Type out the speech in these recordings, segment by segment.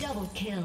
Double kill.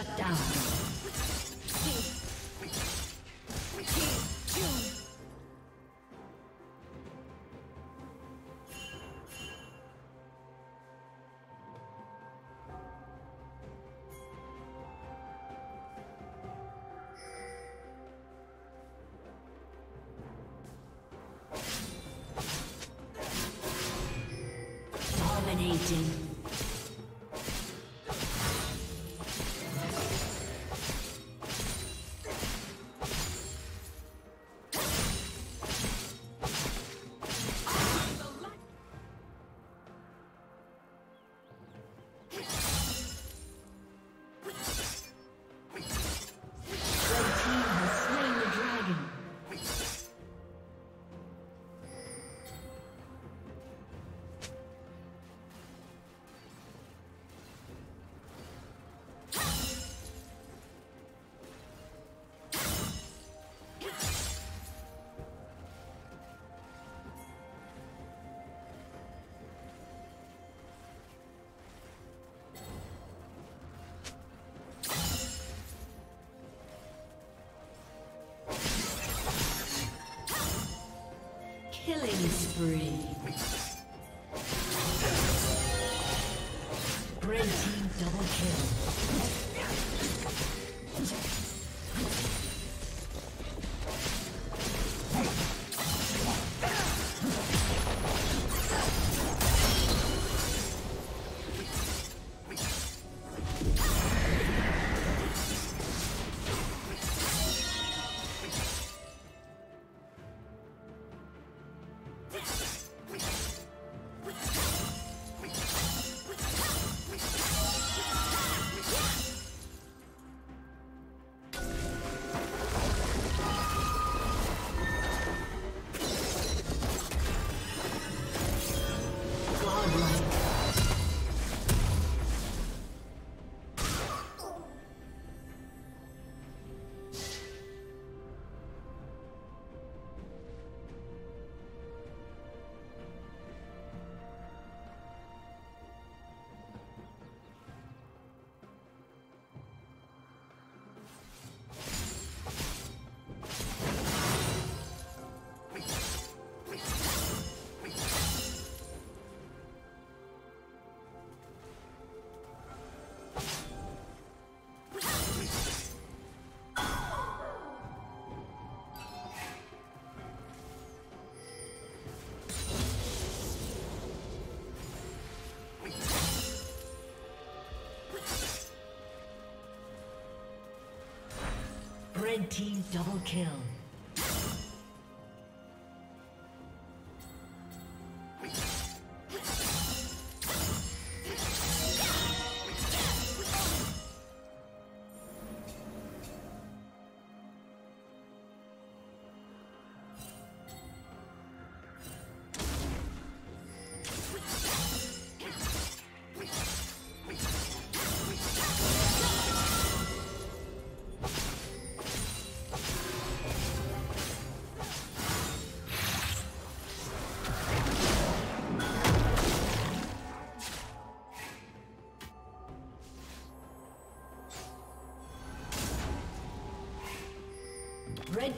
Shut down. Dominating. Killing spree. Red team double kill. Red team double kill. Red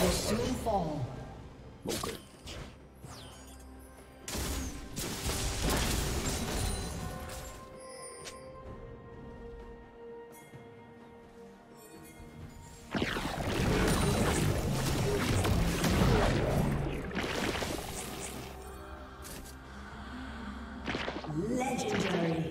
Will soon fall. Okay. Legendary.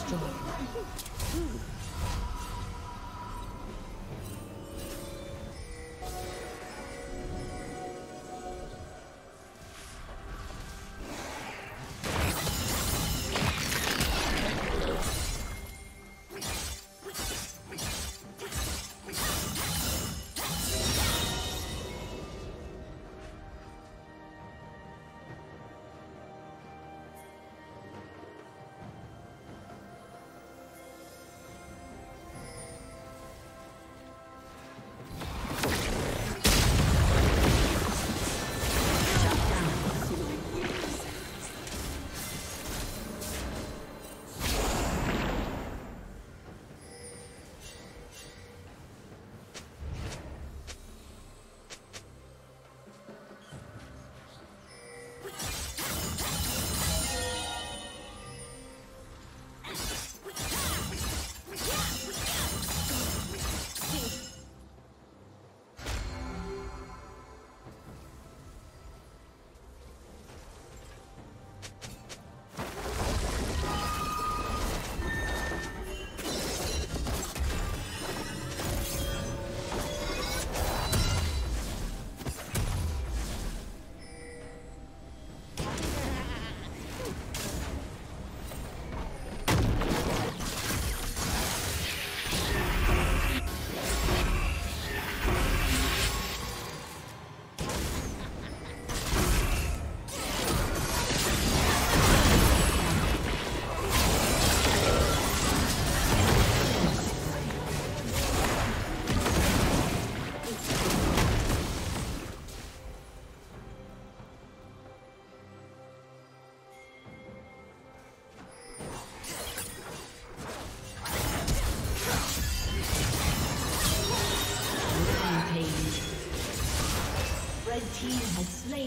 destroyed.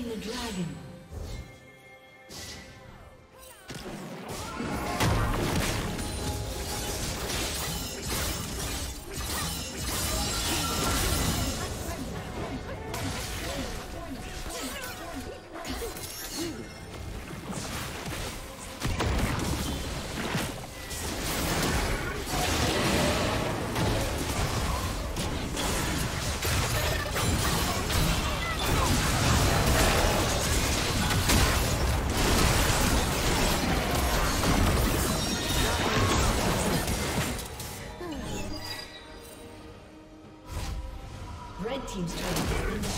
The dragon. Team's turn to win this.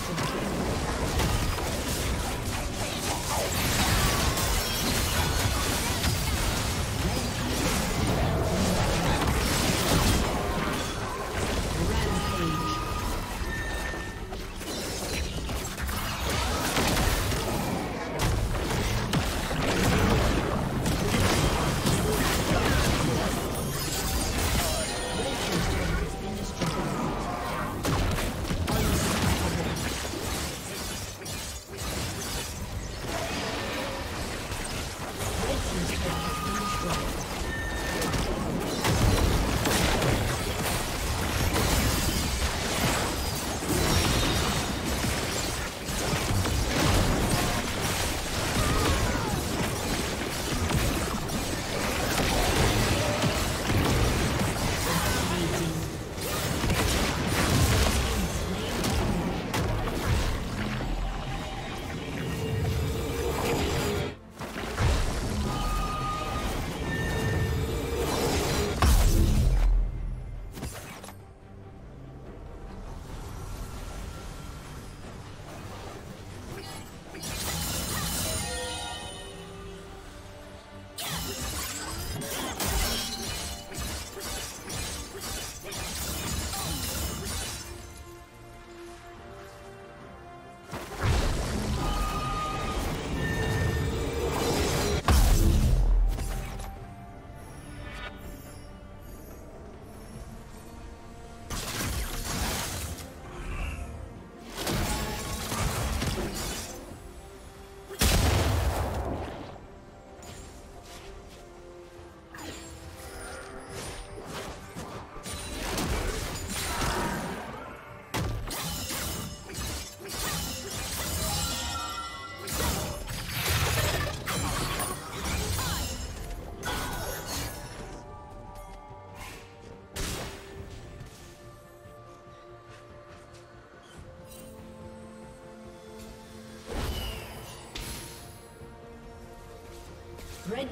Red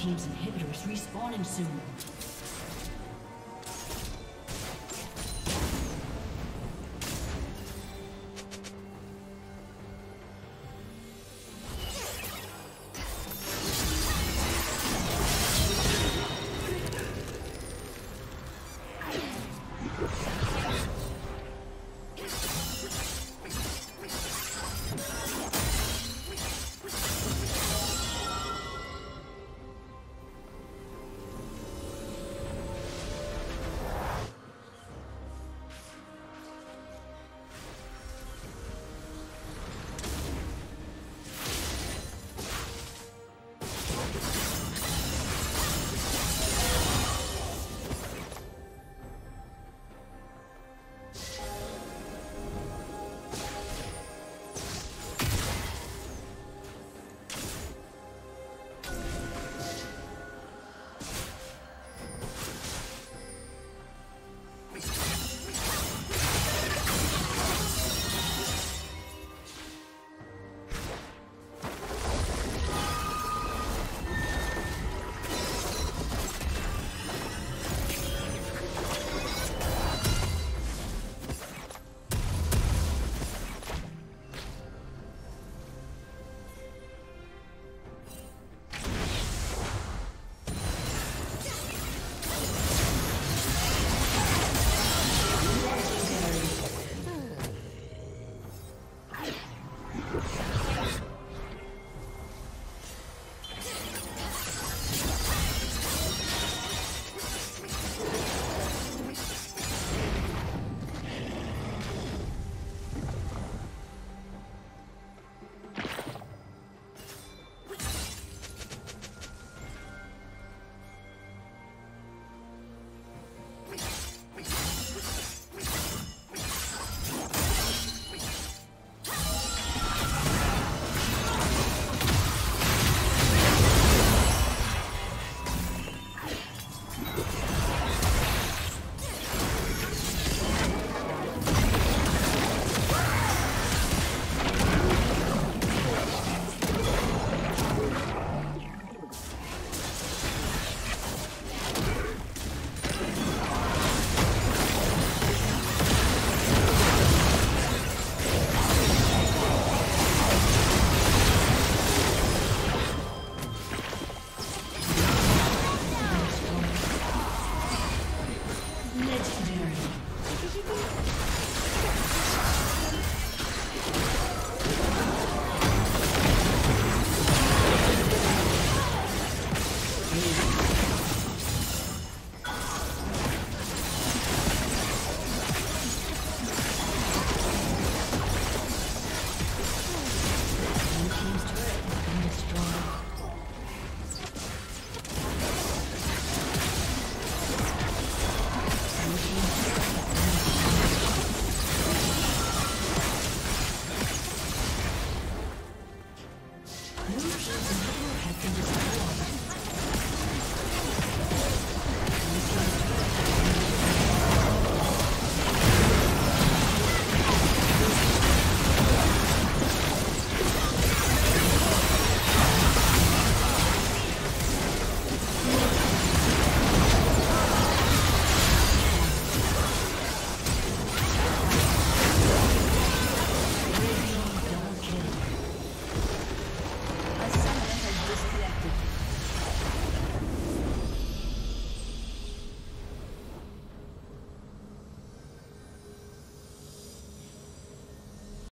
Team's inhibitors respawning soon.